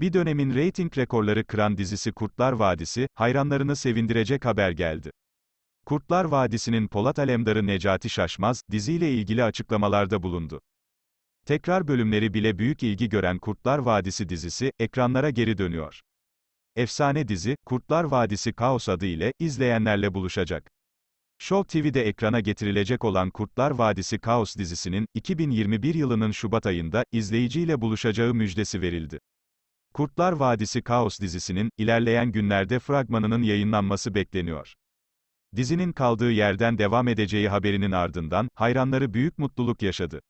Bir dönemin reyting rekorları kıran dizisi Kurtlar Vadisi, hayranlarını sevindirecek haber geldi. Kurtlar Vadisi'nin Polat Alemdar'ı Necati Şaşmaz, diziyle ilgili açıklamalarda bulundu. Tekrar bölümleri bile büyük ilgi gören Kurtlar Vadisi dizisi, ekranlara geri dönüyor. Efsane dizi, Kurtlar Vadisi Kaos adı ile, izleyenlerle buluşacak. Show TV'de ekrana getirilecek olan Kurtlar Vadisi Kaos dizisinin, 2021 yılının Şubat ayında, izleyiciyle buluşacağı müjdesi verildi. Kurtlar Vadisi Kaos dizisinin, ilerleyen günlerde fragmanının yayınlanması bekleniyor. Dizinin kaldığı yerden devam edeceği haberinin ardından, hayranları büyük mutluluk yaşadı.